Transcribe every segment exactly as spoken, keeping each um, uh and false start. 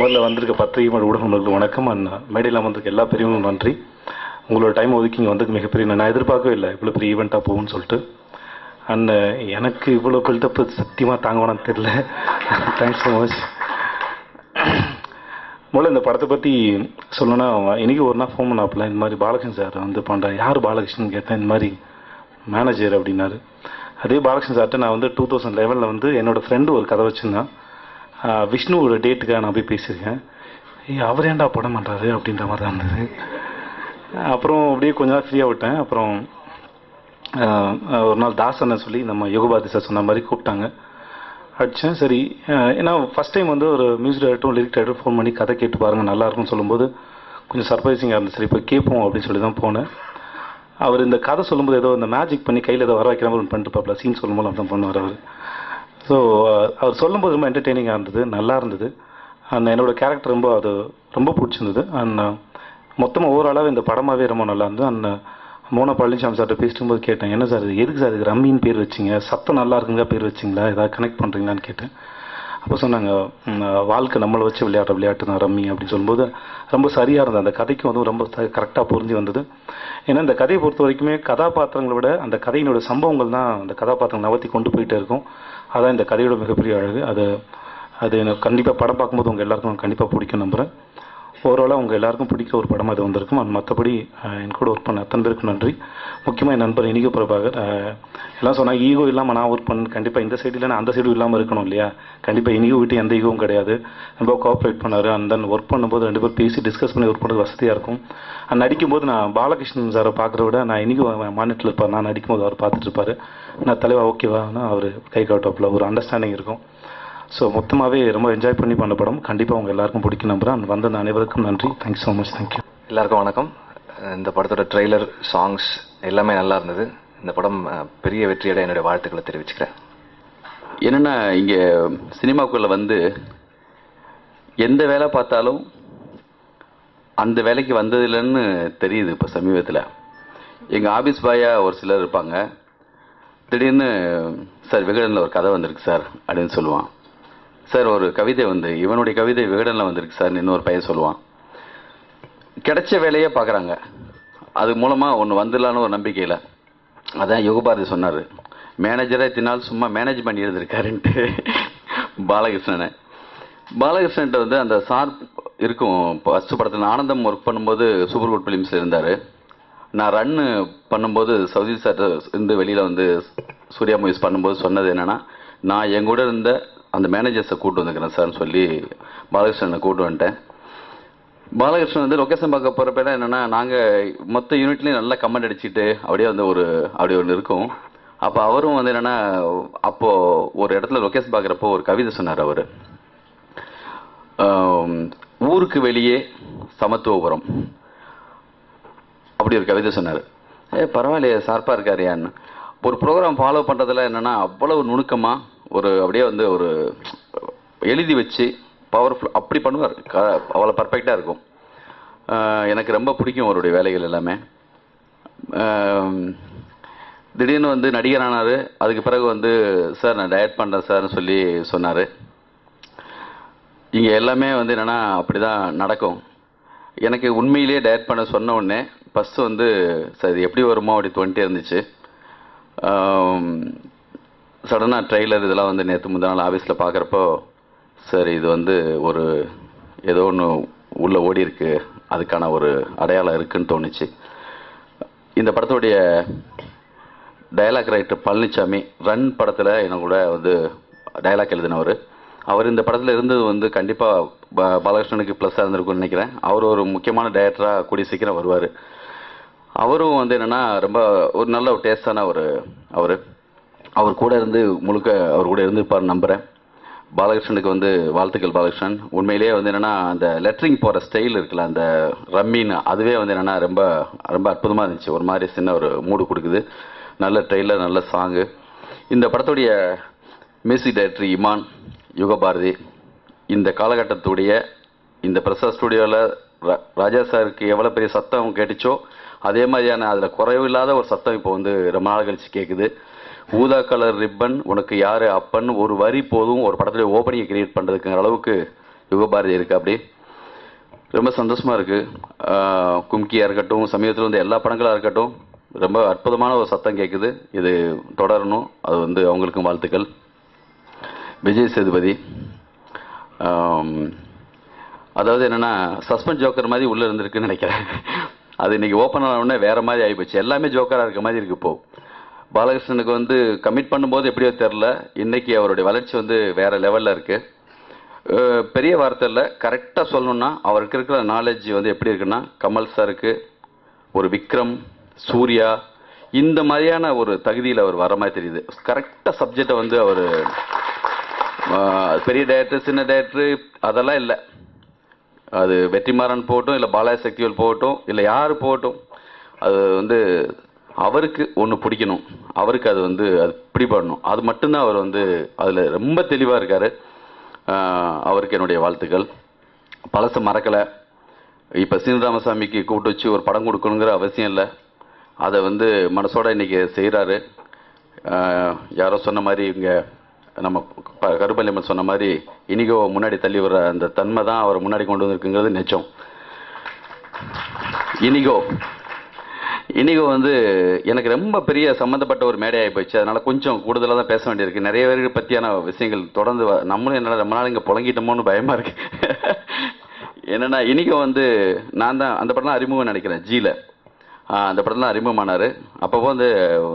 முதல்ல வந்திருக்க பத்திரிகை ஊடகங்களுக்கு வணக்கம். அண்ணா மேடையில் வந்திருக்க எல்லா பெரியவங்களும் நன்றி. உங்களோட டைம் ஒதுக்கி இங்கே வந்து மிகப்பெரிய நான் எதிர்பார்க்கவே இல்லை இவ்வளோ பெரிய ஈவெண்ட்டாக போகும்னு சொல்லிட்டு. அண்ட் எனக்கு இவ்வளோ கழுத்தப்போ சத்தியமாக தாங்கணும்னு தெரியல. Thanks so much. முதல்ல இந்த படத்தை பற்றி சொல்லணும்னா, இன்றைக்கி ஒரு நாள் ஃபோன் பண்ணாப்பில் இந்த மாதிரி பாலகிருஷ்ணன் சார் வந்து பண்ணுறேன். யார் பாலகிருஷ்ணன் கேட்டேன். இந்த மாதிரி மேனேஜர் அப்படின்னாரு. அதே பாலகிருஷ்ணன் சார்கிட்ட நான் வந்து டூ தௌசண்ட் லெவனில் வந்து என்னோடய ஃப்ரெண்டு ஒரு கதை வச்சுருந்தேன். விஷ்ணு ஒரு டேட்டுக்காக நான் போய் பேசியிருக்கேன். ஏய் அவர் ஏன்டா படம் பண்ணுறாரு அப்படின்ற மாதிரி தான் இருந்தது. அப்புறம் அப்படியே கொஞ்ச நாள் ஃப்ரீயாக விட்டேன். அப்புறம் ஒரு நாள் தாசனை சொல்லி நம்ம யோகபாதி சார் சொன்ன மாதிரி கூப்பிட்டாங்க. அடித்தேன் சரி. ஏன்னா ஃபஸ்ட் டைம் வந்து ஒரு மியூசிக் டைரக்டரும் லிரிக் டைரக்டரும் ஃபோன் பண்ணி கதை கேட்டு பாருங்கள் நல்லாயிருக்கும்னு சொல்லும்போது கொஞ்சம் சர்ப்ரைசிங்காக இருந்துச்சு. சரி இப்போ கேட்போம் அப்படின்னு சொல்லி தான் போனேன். அவர் இந்த கதை சொல்லும்போது ஏதோ இந்த மேஜிக் பண்ணி கையில் ஏதோ வர வைக்கிற மாதிரி பண்ணிட்டு பார்ப்பல சீன் சொல்லும்போது அப்படி தான் பண்ணுவார் அவர். ஸோ அவர் சொல்லும்போது ரொம்ப என்டர்டெய்னிங்காக இருந்தது, நல்லா இருந்தது. அண்ட் என்னோடய கேரக்டர் ரொம்ப அது ரொம்ப பிடிச்சிருந்தது. அண்ட் மொத்தமாக ஓரளவு இந்த படமாகவே ரொம்ப நல்லா இருந்தது. அண்ட் மோனா பழனிசாமி சார்கிட்ட பேசும்போது கேட்டேன், என்ன சார் இது எதுக்கு சார் இது ரம்மின்னு பேர் வச்சிங்க, சத்தம் நல்லா இருக்குங்களா பேர் வச்சிங்களா, ஏதாவது கனெக்ட் பண்ணுறீங்களான்னு கேட்டேன். அப்போ சொன்னாங்க வாழ்க்கை நம்மளை வச்சு விளையாடுற விளையாட்டு தான் ரம்மி அப்படின்னு சொல்லும்போது ரொம்ப சரியாக இருந்தது. அந்த கதைக்கு வந்து ரொம்ப கரெக்டாக பொருந்தி வந்தது. ஏன்னா இந்த கதையை பொறுத்த வரைக்குமே கதாபாத்திரங்களை விட அந்த கதையினோட சம்பவங்கள் தான் அந்த கதாபாத்திரங்கள் நகர்த்தி கொண்டு போயிட்டே இருக்கும். அதான் இந்த கதையோட மிகப்பெரிய அழகு. அது அது எனக்கு கண்டிப்பாக படம் பார்க்கும்போது உங்கள் எல்லாேருக்கும் கண்டிப்பாக பிடிக்கும் நம்புகிறேன். ஓவராலாக உங்கள் எல்லாேருக்கும் பிடிக்கிற ஒரு படமாக அது வந்திருக்கும். அண்ட் மற்றபடி என் கூட ஒர்க் பண்ண அத்தனை பேருக்கு நன்றி. முக்கியமாக என் நண்பர் இனிகோ பிரபாகர். எல்லாம் சொன்னால் ஈகோ இல்லாமல் நான் ஒர்க் பண்ண கண்டிப்பாக இந்த சைடு இல்லைன்னா அந்த சைடும் இல்லாமல் இருக்கணும் இல்லையா. கண்டிப்பாக இனிகோ விட்டு எந்த ஈகோவும் கிடையாது. ரொம்ப கோஆப்ரேட் பண்ணார். அண்ட் தென் ஒர்க் பண்ணும்போது ரெண்டு பேர் பேசி டிஸ்கஸ் பண்ணி ஒர்க் பண்ணுறது வசதியாக இருக்கும். அண்ட் நடிக்கும்போது நான் பாலகிருஷ்ணன் சாரை பார்க்குற விட நான் இனிகோ மாநிலத்தில் இருப்பார். நான் நடிக்கும்போது அவர் பார்த்துட்டு இருப்பார். நான் தலைவா ஓகேவானா அவர் கை காட்டுவாப்பில் ஒரு அண்டர்ஸ்டாண்டிங் இருக்கும். ஸோ மொத்தமாகவே ரொம்ப என்ஜாய் பண்ணி பண்ண படம் கண்டிப்பாக உங்கள் எல்லாருக்கும் பிடிக்கும் நம்புகிறேன். வந்த அனைவருக்கும் நன்றி. Thanks so much. தேங்க்யூ. எல்லாருக்கும் வணக்கம். இந்த படத்தோட ட்ரெய்லர், சாங்ஸ் எல்லாமே நல்லா இருந்தது. இந்த படம் பெரிய வெற்றியோட என்னுடைய வாழ்த்துக்களை தெரிவிச்சுக்கிறேன். என்னென்னா இங்கே சினிமாக்குள்ளே வந்து எந்த வேலை பார்த்தாலும் அந்த வேலைக்கு வந்ததில்லைன்னு தெரியுது. இப்போ சமீபத்தில் எங்கள் ஆஃபீஸ் பாயாக ஒரு சிலர் இருப்பாங்க. திடீர்னு சார் விகடனில் ஒரு கதை வந்திருக்கு சார் அப்படின்னு சொல்லுவான். சார் ஒரு கவிதை வந்து இவனுடைய கவிதை விகடனில் வந்திருக்கு சார்னு இன்னொரு பையன் சொல்லுவான். கிடைச்ச வேலையே பார்க்குறாங்க. அது மூலமாக ஒன்று வந்துடலான்னு ஒரு நம்பிக்கையில் அதான் யோகபாரதி சொன்னார், மேனேஜரே தினால் சும்மா மேனேஜ் பண்ணி எழுதியிருக்காருன்ட்டு. பாலகிருஷ்ணனை பாலகிருஷ்ணன்ட்ட வந்து அந்த சார் இருக்கும். இப்போ ஃபஸ்ட்டு படத்தில் ஆனந்தம் ஒர்க் பண்ணும்போது சூப்பர் குட் ஃபிலிம்ஸில் இருந்தார். நான் ரன்னு பண்ணும்போது சவுதி சார் இருந்து வெளியில் வந்து சூர்யா மூவிஸ் பண்ணும்போது சொன்னது என்னென்னா, நான் என் கூட இருந்த அந்த மேனேஜர்ஸை கூப்பிட்டு வந்துக்கிறேன் சார்னு சொல்லி பாலகிருஷ்ணனை கூப்பிட்டு வந்துட்டேன். பாலகிருஷ்ணன் வந்து லொக்கேஷன் பார்க்க போகிறப்பெல்லாம் என்னென்னா, நாங்கள் மொத்த யூனிட்லேயும் நல்லா கமெண்ட் அடிச்சுட்டு அப்படியே வந்து ஒரு அப்படி ஒன்று இருக்கும். அப்போ அவரும் வந்து என்னென்னா, அப்போது ஒரு இடத்துல லொக்கேஷன் பார்க்குறப்போ ஒரு கவிதை சொன்னார் அவர், ஊருக்கு வெளியே சமத்துவபுரம் அப்படி ஒரு கவிதை சொன்னார். ஏ பரவாயில்லையே சார்பாக இருக்காருயான்னு. ஒரு ப்ரோக்ராம் ஃபாலோ பண்ணுறதுல என்னென்னா அவ்வளவு நுணுக்கமாக ஒரு அப்படியே வந்து ஒரு எழுதி வச்சு பவர்ஃபுல் அப்படி பண்ணுவார். க அவ்வளோ பர்ஃபெக்டாக இருக்கும். எனக்கு ரொம்ப பிடிக்கும் அவருடைய வேலைகள் எல்லாமே. திடீர்னு வந்து நடிகர் ஆனார். அதுக்கு பிறகு வந்து சார் நான் டயட் பண்ணுறேன் சார்னு சொல்லி சொன்னார். இங்கே எல்லாமே வந்து என்னென்னா அப்படி தான் நடக்கும். எனக்கு உண்மையிலேயே டயட் பண்ண சொன்ன உடனே ஃபஸ்ட்டு வந்து சார் இது எப்படி வருமோ அப்படி தோண்டிகிட்டே இருந்துச்சு. சடனாக ட்ரெய்லர் இதெல்லாம் வந்து நேற்று முந்தின நாள் ஆஃபீஸில் பார்க்குறப்போ சரி இது வந்து ஒரு ஏதோ ஒன்று உள்ளே ஓடி இருக்கு, அதுக்கான ஒரு அடையாளம் இருக்குதுன்னு தோணுச்சு. இந்த படத்துடைய டயலாக் ரைட்டர் பழனிசாமி ரன் படத்தில் எனக்கு கூட வந்து டயலாக் எழுதினவர். அவர் இந்த படத்தில் இருந்தது வந்து கண்டிப்பாக பாலகிருஷ்ணனுக்கு ப்ளஸ்ஸாக இருந்திருக்குன்னு நினைக்கிறேன். அவர் ஒரு முக்கியமான டைரக்டராக கூடிய சீக்கிரம் வருவார். அவரும் வந்து என்னென்னா ரொம்ப ஒரு நல்ல ஒரு டேஸ்டான ஒரு அவர் அவர் கூட இருந்து முழுக்க அவர் கூட இருந்து இருப்பார் நம்புகிறேன். பாலகிருஷ்ணனுக்கு வந்து வாழ்த்துக்கள் பாலகிருஷ்ணன். உண்மையிலேயே வந்து என்னென்னா அந்த லெட்டரிங் போகிற ஸ்டைல் இருக்குல்ல அந்த ரம்மின்னு, அதுவே வந்து என்னென்னா ரொம்ப ரொம்ப அற்புதமாக இருந்துச்சு. ஒரு மாதிரி சின்ன ஒரு மூடு கொடுக்குது. நல்ல ட்ரெய்லர், நல்ல சாங்கு. இந்த படத்துடைய மியூசிக் டைரக்டர் இமான் யுகபாரதி இந்த காலகட்டத்துடைய இந்த பிரசாத் ஸ்டுடியோவில் ராஜா சாருக்கு எவ்வளோ பெரிய சத்தம் கேட்டுச்சோ அதே மாதிரியான அதில் குறைவில்லாத ஒரு சத்தம் இப்போ வந்து ரொம்ப நாள் கழிச்சு கேட்குது. ஊதா கலர் ரிப்பன் உனக்கு யார் அப்பன் ஒரு வரி போதும் ஒரு படத்துடைய ஓப்பனிங்கை கிரியேட் பண்ணுறதுக்குங்கிற அளவுக்கு யுகபாரதி இருக்கு அப்படி ரொம்ப சந்தோஷமா இருக்கு கும்கியா இருக்கட்டும் சமயத்துல வந்து எல்லா படங்களா இருக்கட்டும் ரொம்ப அற்புதமான ஒரு சத்தம் கேக்குது இது தொடரணும் அது வந்து அவங்களுக்கு வாழ்த்துக்கள் விஜய் சேதுபதி அதாவது என்னன்னா சஸ்பென்ஸ் ஜோக்கர் மாதிரி உள்ள இருந்திருக்குன்னு நினைக்கிறேன் அது இன்னைக்கு ஓபன் ஆன உடனே வேற மாதிரி ஆயிடுச்சு எல்லாமே ஜோக்கரா இருக்க மாதிரி இருக்கு இப்போ பாலகிருஷ்ணனுக்கு வந்து கமிட் பண்ணும்போது எப்படியோ தெரியல இன்னைக்கு அவருடைய வளர்ச்சி வந்து வேற லெவல்ல இருக்கு பெரிய வார்த்தைல கரெக்ட்டா சொல்லணும்னா அவருக்கு இருக்கிற knowledge வந்து எப்படி இருக்குன்னா கமல் சாருக்கு ஒரு விக்ரம் சூர்யா இந்த மாதிரியான ஒரு தகுதியில அவர் வர மாதிரி தெரியுது கரெக்ட்டா சப்ஜெக்ட்ட வந்து அவர் பெரிய டைரக்டர் சின்ன டைரக்டர் அதெல்லாம் இல்ல அது வெற்றிமாறன் போட்டும் இல்ல பாலாசக்திவேல் போட்டும் இல்ல யார் போட்டும் அது வந்து அவருக்கு ஒன்னு பிடிக்கணும் அவருக்கு அது வந்து அது பிடிபடணும் அது மட்டும் தான் அவர் வந்து அதுல ரொம்ப தெளிவா இருக்காரு அவருக்கு என்னுடைய வாழ்த்துக்கள் பலச மறக்கல இப்ப சீனராமசாமிக்கு கூப்பிட்டு வச்சு ஒரு படம் கொடுக்கணும்ங்கற அவசியம் இல்ல அத வந்து மனசோட இன்னைக்கு செய்றாரு யாரோ சொன்ன மாதிரி இங்க நம்ம கருப்பலியம்மன் சொன்ன மாதிரி இனிகோ முன்னாடி தள்ளி வர அந்த தன்மை தான் அவர் முன்னாடி கொண்டு வந்திருக்குங்கிறது நிச்சயம் இனிகோ இனிகோ வந்து எனக்கு ரொம்ப பெரிய சம்பந்தப்பட்ட ஒரு மேடை ஆயி போச்சு அதனால கொஞ்சம் கூடுதலா தான் பேச வேண்டியிருக்கு நிறைய வேறு பத்தியான விஷயங்கள் தொடர்ந்து நம்மளும் என்னால ரொம்ப நாள் இங்க புலங்கிட்டோமோன்னு பயமா இருக்கு என்னன்னா இனிகோ வந்து நான் தான் அந்த படம்லாம் அறிமுகம் நினைக்கிறேன் ஜீல அந்த படம்லாம் அறிமுகமானாரு அப்பப்போ வந்து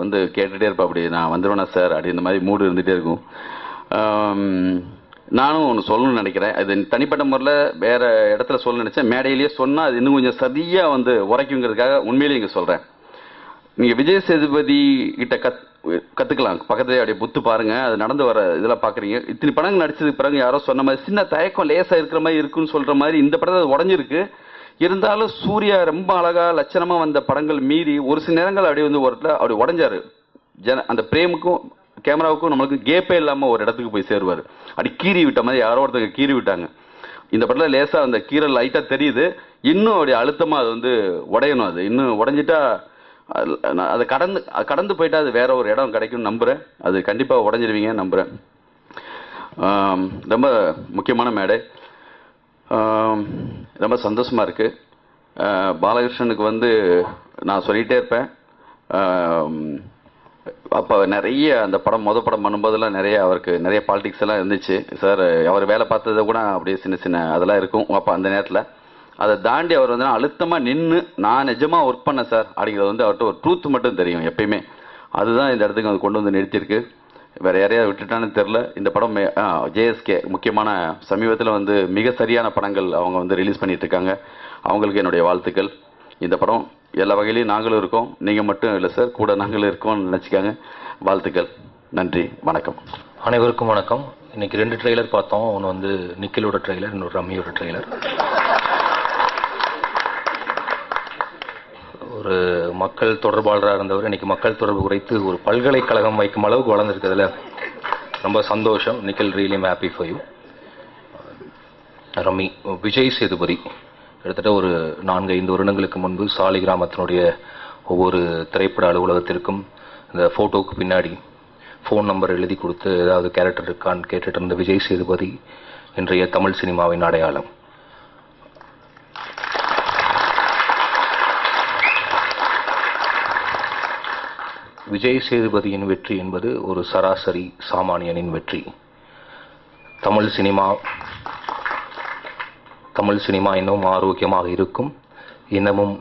வந்து கேட்டுட்டே இருப்பேன் அப்படி நான் வந்துருவேனா சார் அப்படி இந்த மாதிரி மூடு இருந்துகிட்டே இருக்கும் நானும் ஒன்று சொல்லணும்னு நினைக்கிறேன் அது தனிப்பட்ட முறையில் வேற இடத்துல சொல்ல நினைச்சேன் மேடையிலேயே சொன்னால் அது இன்னும் கொஞ்சம் சதியாக வந்து உரைக்குங்கிறதுக்காக உண்மையிலேயே இங்கே சொல்கிறேன் நீங்கள் விஜய் சேதுபதி கிட்ட கத் கற்றுக்கலாம் பக்கத்துலேயே அப்படியே புத்து பாருங்கள் அது நடந்து வர இதெல்லாம் பார்க்குறீங்க இத்தனை படங்கள் நடிச்சதுக்கு பிறகு யாரோ சொன்ன மாதிரி சின்ன தயக்கம் லேசாக இருக்கிற மாதிரி இருக்குன்னு சொல்கிற மாதிரி இந்த படத்தை அது உடஞ்சிருக்கு இருந்தாலும் சூர்யா ரொம்ப அழகாக லட்சணமாக வந்த படங்கள் மீறி ஒரு சில நேரங்கள் அப்படியே வந்து ஒரு இடத்துல அப்படி உடஞ்சாரு ஜன அந்த பிரேமுக்கும் கேமராவுக்கும் நமக்கு கேப்பே இல்லாம ஒரு இடத்துக்கு போய் சேருவாரு அப்படி கீறி விட்ட மாதிரி யாரோ ஒருத்தருக்கு கீறி விட்டாங்க இந்த படத்துல லேசா அந்த கீரல் லைட்டா தெரியுது இன்னும் அப்படி அழுத்தமா அது வந்து உடையணும் அது இன்னும் உடைஞ்சிட்டா அதை கடந்து கடந்து போயிட்டா அது வேற ஒரு இடம் கிடைக்கும்னு நம்புறேன் அது கண்டிப்பா உடஞ்சிருவீங்க நம்புறேன் ரொம்ப முக்கியமான மேடை ரொம்ப சந்தோஷமா இருக்கு பாலகிருஷ்ணனுக்கு வந்து நான் சொல்லிட்டே இருப்பேன் அப்போ நிறைய அந்த படம் மொதல் படம் பண்ணும்போதெல்லாம் நிறைய அவருக்கு நிறைய பாலிடிக்ஸ் எல்லாம் இருந்துச்சு சார் அவர் வேலை பார்த்ததை கூட அப்படியே சின்ன சின்ன அதெல்லாம் இருக்கும் அப்போ அந்த நேரத்தில் அதை தாண்டி அவர் வந்து அழுத்தமாக நின்று நான் நிஜமாக ஒர்க் பண்ணேன் சார் அப்படிங்கிறது வந்து அவர்கிட்ட ஒரு ட்ரூத் மட்டும் தெரியும் எப்பயுமே அதுதான் இந்த இடத்துக்கு அது கொண்டு வந்து நிறுத்தியிருக்கு வேறு யாரையாவது விட்டுட்டான்னு தெரில இந்த படம் ஜேஎஸ்கே முக்கியமான சமீபத்தில் வந்து மிக சரியான படங்கள் அவங்க வந்து ரிலீஸ் பண்ணிட்டு இருக்காங்க அவங்களுக்கு என்னுடைய வாழ்த்துக்கள் இந்த படம் எல்லா வகையிலையும் நாங்களும் இருக்கோம் நீங்க மட்டும் இல்லை சார் கூட நாங்களும் இருக்கோம்னு நினைச்சுக்காங்க வாழ்த்துக்கள் நன்றி வணக்கம் அனைவருக்கும் வணக்கம் இன்னைக்கு ரெண்டு ட்ரெய்லர் பார்த்தோம் ஒன்று வந்து நிக்கிலோட ட்ரெய்லர் இன்னொரு ரம்மியோட ட்ரெய்லர் ஒரு மக்கள் தொடர்பாளராக இருந்தவர் இன்னைக்கு மக்கள் தொடர்பு குறைத்து ஒரு பல்கலைக்கழகம் வைக்கும் அளவுக்கு வளர்ந்துருக்கிறதுல ரொம்ப சந்தோஷம் Nikhil really happy for you Rummy Vijay Sethupathi கிட்டத்தட்ட ஒரு நான்கு ஐந்து வருடங்களுக்கு முன்பு சாலிகிராமத்தினுடைய ஒவ்வொரு திரைப்பட அலுவலகத்திற்கும் இந்த ஃபோட்டோவுக்கு பின்னாடி ஃபோன் நம்பர் எழுதி கொடுத்து ஏதாவது கேரக்டர் இருக்கான்னு கேட்டுட்டு இருந்த விஜய் சேதுபதி இன்றைய தமிழ் சினிமாவின் அடையாளம் விஜய் சேதுபதியின் வெற்றி என்பது ஒரு சராசரி சாமானியனின் வெற்றி தமிழ் சினிமா தமிழ் சினிமா இன்னமும் ஆரோக்கியமாக இருக்கும் இன்னமும்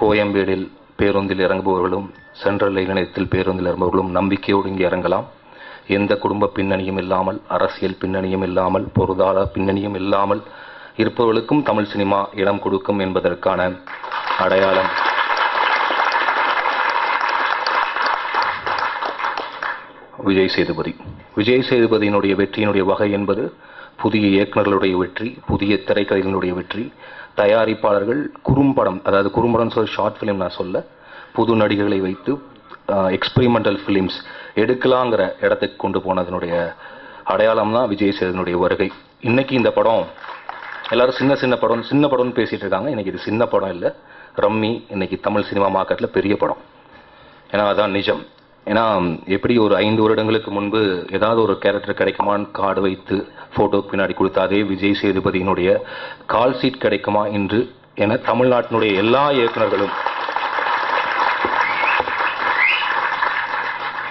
கோயம்பேடில் பேருந்தில் இறங்குபவர்களும் சென்ட்ரல் நிலையத்தில் பேருந்தில் இறங்குபவர்களும் நம்பிக்கையோடு இங்கே இறங்கலாம் எந்த குடும்ப பின்னணியும் இல்லாமல் அரசியல் பின்னணியும் இல்லாமல் பொருளாதார பின்னணியும் இல்லாமல் இருப்பவர்களுக்கும் தமிழ் சினிமா இடம் கொடுக்கும் என்பதற்கான அடையாளம் விஜய் சேதுபதி விஜய் சேதுபதியினுடைய வெற்றியினுடைய வகை என்பது புதிய இயக்குநர்களுடைய வெற்றி புதிய திரைக்கலைஞர்களுடைய வெற்றி தயாரிப்பாளர்கள் குறும்படம் அதாவது குறும்படம் சொல்ல ஷார்ட் ஃபிலிம் நான் சொல்ல புது நடிகர்களை வைத்து எக்ஸ்பெரிமெண்டல் ஃபிலிம்ஸ் எடுக்கலாங்கிற இடத்துக்கு கொண்டு போனதனுடைய அடையாளம் தான் விஜய் சேதுபதியினுடைய வருகை இன்னைக்கு இந்த படம் எல்லாரும் சின்ன சின்ன படம் சின்ன படம்னு பேசிட்டு இருக்காங்க இன்னைக்கு இது சின்ன படம் இல்லை ரம்மி இன்னைக்கு தமிழ் சினிமா மார்க்கெட்டில் பெரிய படம் ஏன்னா அதான் நிஜம் ஏன்னா எப்படி ஒரு ஐந்து வருடங்களுக்கு முன்பு ஏதாவது ஒரு கேரக்டர் கிடைக்குமான்னு கார்டு வைத்து ஃபோட்டோ பின்னாடி கொடுத்த அதே விஜய் சேதுபதியினுடைய கால் சீட் கிடைக்குமா என்று என தமிழ்நாட்டினுடைய எல்லா இயக்குநர்களும்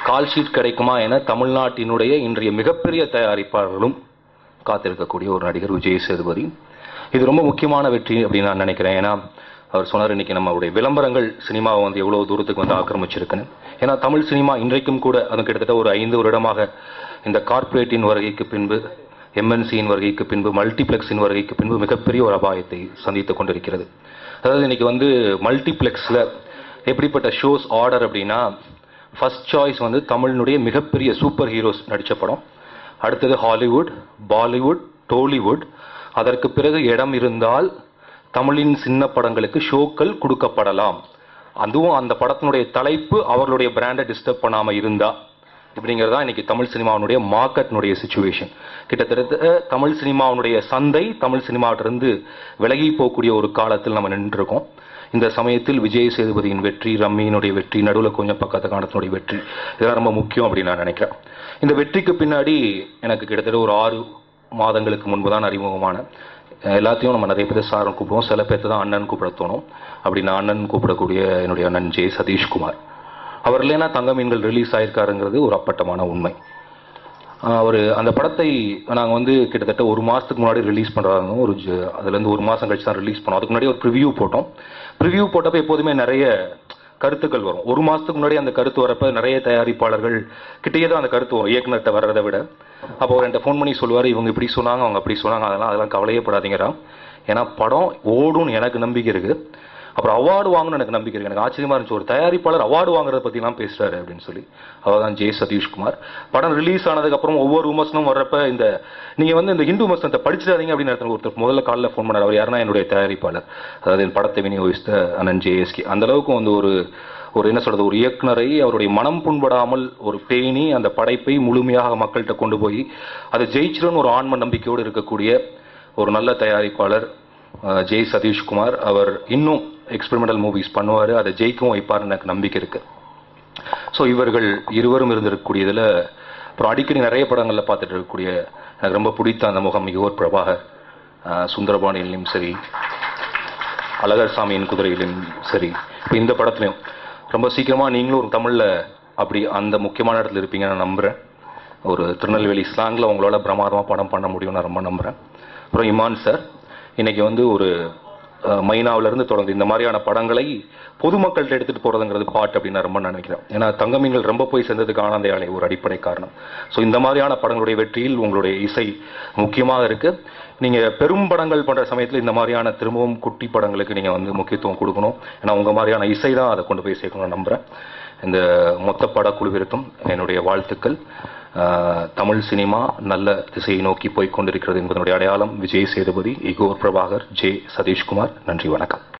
கால் ஷீட் கிடைக்குமா என தமிழ்நாட்டினுடைய இன்றைய மிகப்பெரிய தயாரிப்பாளர்களும் காத்திருக்கக்கூடிய ஒரு நடிகர் விஜய் சேதுபதி. இது ரொம்ப முக்கியமான வெற்றி அப்படின்னு நான் நினைக்கிறேன். ஏன்னா அவர் சொன்னார், இன்னைக்கு நம்மளுடைய விளம்பரங்கள் சினிமாவை வந்து எவ்வளோ தூரத்துக்கு வந்து ஆக்கிரமிச்சிருக்குன்னு. ஏன்னா தமிழ் சினிமா இன்றைக்கும் கூட அது கிட்டத்தட்ட ஒரு ஐந்து வருடமாக இந்த கார்ப்பரேட்டின் வருகைக்கு பின்பு, எம்என்சியின் வருகைக்கு பின்பு, மல்டிப்ளெக்ஸின் வருகைக்கு பின்பு மிகப்பெரிய ஒரு அபாயத்தை சந்தித்து கொண்டிருக்கிறது. அதாவது இன்னைக்கு வந்து மல்டிப்ளெக்ஸில் எப்படிப்பட்ட ஷோஸ் ஆர்டர் அப்படின்னா, ஃபர்ஸ்ட் சாய்ஸ் வந்து தமிழினுடைய மிகப்பெரிய சூப்பர் ஹீரோஸ் நடித்த படம், அடுத்தது ஹாலிவுட், பாலிவுட், டோலிவுட், அதற்கு பிறகு இடம் இருந்தால் தமிழின் சின்ன படங்களுக்கு ஷோக்கள் கொடுக்கப்படலாம், அதுவும் அந்த படத்தினுடைய தலைப்பு அவர்களுடைய பிராண்டை டிஸ்டர்ப் பண்ணாமல் இருந்தால், இப்படிங்கிறதா இன்னைக்கு தமிழ் சினிமாவினுடைய மார்க்கெட்னுடைய சுச்சுவேஷன். கிட்டத்தட்ட தமிழ் சினிமாவினுடைய சந்தை தமிழ் சினிமாவிட்டிருந்து விலகி போகக்கூடிய ஒரு காலத்தில் நம்ம நின்றுருக்கோம். இந்த சமயத்தில் விஜய் சேதுபதியின் வெற்றி, ரம்மியினுடைய வெற்றி, நடுவில் கொஞ்சம் பக்கத்து காலத்தினுடைய வெற்றி, இதெல்லாம் ரொம்ப முக்கியம் அப்படின்னு நான் நினைக்கிறேன். இந்த வெற்றிக்கு பின்னாடி எனக்கு கிட்டத்தட்ட ஒரு ஆறு மாதங்களுக்கு முன்பு தான் அறிமுகமான, எல்லாத்தையும் நம்ம நிறைய பேர் சாரும் கூப்பிடுவோம், சில பேர்த்து தான் அண்ணன் கூப்பிட தோணும், அப்படி நான் அண்ணன் கூப்பிடக்கூடிய என்னுடைய அண்ணன் ஜே. சதீஷ்குமார். அவர் இல்லைன்னா தங்க மீன்கள் ரிலீஸ் ஆயிருக்காருங்கிறது ஒரு அப்பட்டமான உண்மை. அவர் அந்த படத்தை நாங்கள் வந்து கிட்டத்தட்ட ஒரு மாதத்துக்கு முன்னாடி ரிலீஸ் பண்ணுறாங்க, ஒரு அதுலேருந்து ஒரு மாதம் கழிச்சு தான் ரிலீஸ் பண்ணோம். அதுக்கு முன்னாடி ஒரு ப்ரிவியூ போட்டோம். ப்ரிவியூ போட்டப்போ எப்போதுமே நிறைய கருத்துக்கள் வரும். ஒரு மாதத்துக்கு முன்னாடி அந்த கருத்து வரப்போ நிறைய தயாரிப்பாளர்கள் கிட்டேயே தான் அந்த கருத்து வரும், இயக்குநர்கிட்ட வர்றதை விட. அப்போ அவர் என்கிட்ட ஃபோன் பண்ணி சொல்லுவார், இவங்க இப்படி சொன்னாங்க, அவங்க அப்படி சொன்னாங்க, அதெல்லாம் அதெல்லாம் கவலையப்படாதீங்கிறான், ஏன்னா படம் ஓடும்னு எனக்கு நம்பிக்கை இருக்குது, அப்புறம் அவார்டு வாங்கணும்னு எனக்கு நம்பிக்கை இருக்குது. எனக்கு ஆச்சரியமாக இருந்துச்சு, ஒரு தயாரிப்பாளர் அவார்டு வாங்குறத பற்றிலாம் பேசுகிறாரு அப்படின்னு சொல்லி. அவர் தான் ஜே. சதீஷ்குமார். படம் ரிலீஸ் ஆனதுக்கப்புறம் ஒவ்வொரு விமர்சனம் வர்றப்ப, இந்த நீங்கள் வந்து இந்த இந்து விமர்சனத்தை படிச்சிடாதீங்க அப்படின்னு நடத்தின ஒருத்தர் முதல்ல காலில் ஃபோன் பண்ணார். அவர் யாருன்னா என்னுடைய தயாரிப்பாளர், அதாவது என் படத்தை விநியோகித்த அண்ணன் ஜேஎஸ்கே. அந்தளவுக்கு வந்து ஒரு ஒரு என்ன சொல்கிறது, ஒரு இயக்குனரை அவருடைய மனம் புண்படாமல் ஒரு பேணி அந்த படைப்பை முழுமையாக மக்கள்கிட்ட கொண்டு போய் அதை ஜெயிச்சிடன்னு ஒரு ஆன்ம நம்பிக்கையோடு இருக்கக்கூடிய ஒரு நல்ல தயாரிப்பாளர் ஜே. சதீஷ்குமார். அவர் இன்னும் எக்ஸ்பெரிமெண்டல் மூவிஸ் பண்ணுவார், அதை ஜெயிக்கவும் வைப்பார்னு எனக்கு நம்பிக்கை இருக்குது. ஸோ இவர்கள் இருவரும் இருந்திருக்கக்கூடியதில் அப்புறம் அடிக்கடி நிறைய படங்களில் பார்த்துட்டு இருக்கக்கூடிய எனக்கு ரொம்ப பிடித்த அந்த முகம் ஈகோ பிரபாகர், சுந்தரபாணியிலையும் சரி, அழகர் சாமியின் குதிரையிலும் சரி, இப்போ இந்த படத்துலையும் ரொம்ப சீக்கிரமாக நீங்களும் ஒரு தமிழில் அப்படி அந்த முக்கியமான இடத்துல இருப்பீங்கன்னு நான் நம்புகிறேன். ஒரு திருநெல்வேலி ஸ்லாங்கில் உங்களோட பிரமாதமாக படம் பண்ண முடியும்னு நான் ரொம்ப நம்புகிறேன். அப்புறம் இமான் சார் இன்றைக்கி வந்து ஒரு மைனாவிலிருந்து தொடர்ந்து இந்த மாதிரியான படங்களை பொதுமக்கள்கிட்ட எடுத்துகிட்டு போகிறதுங்கிறது பாட் அப்படின்னு நான் ரொம்ப நினைக்கிறேன். ஏன்னா தங்கமீன்கள் ரொம்ப போய் சேர்ந்ததுக்கு ஆனந்த ஆலை ஒரு அடிப்படை காரணம். ஸோ இந்த மாதிரியான படங்களுடைய வெற்றியில் உங்களுடைய இசை முக்கியமாக இருக்குது. நீங்கள் பெரும் படங்கள் பண்ணுற சமயத்தில் இந்த மாதிரியான திரும்பவும் குட்டி படங்களுக்கு நீங்கள் வந்து முக்கியத்துவம் கொடுக்கணும். ஏன்னா உங்கள் மாதிரியான இசை தான் அதை கொண்டு போய் சேர்க்கணும்னு நம்புகிறேன். இந்த மொத்த படக்குழுவிற்கும் என்னுடைய வாழ்த்துக்கள். தமிழ் சினிமா நல்ல திசையை நோக்கி போய்கொண்டிருக்கிறது என்பதனுடைய அடையாளம் விஜய் சேதுபதி, ஈகோ பிரபாகர், ஜே. சதீஷ்குமார். நன்றி, வணக்கம்.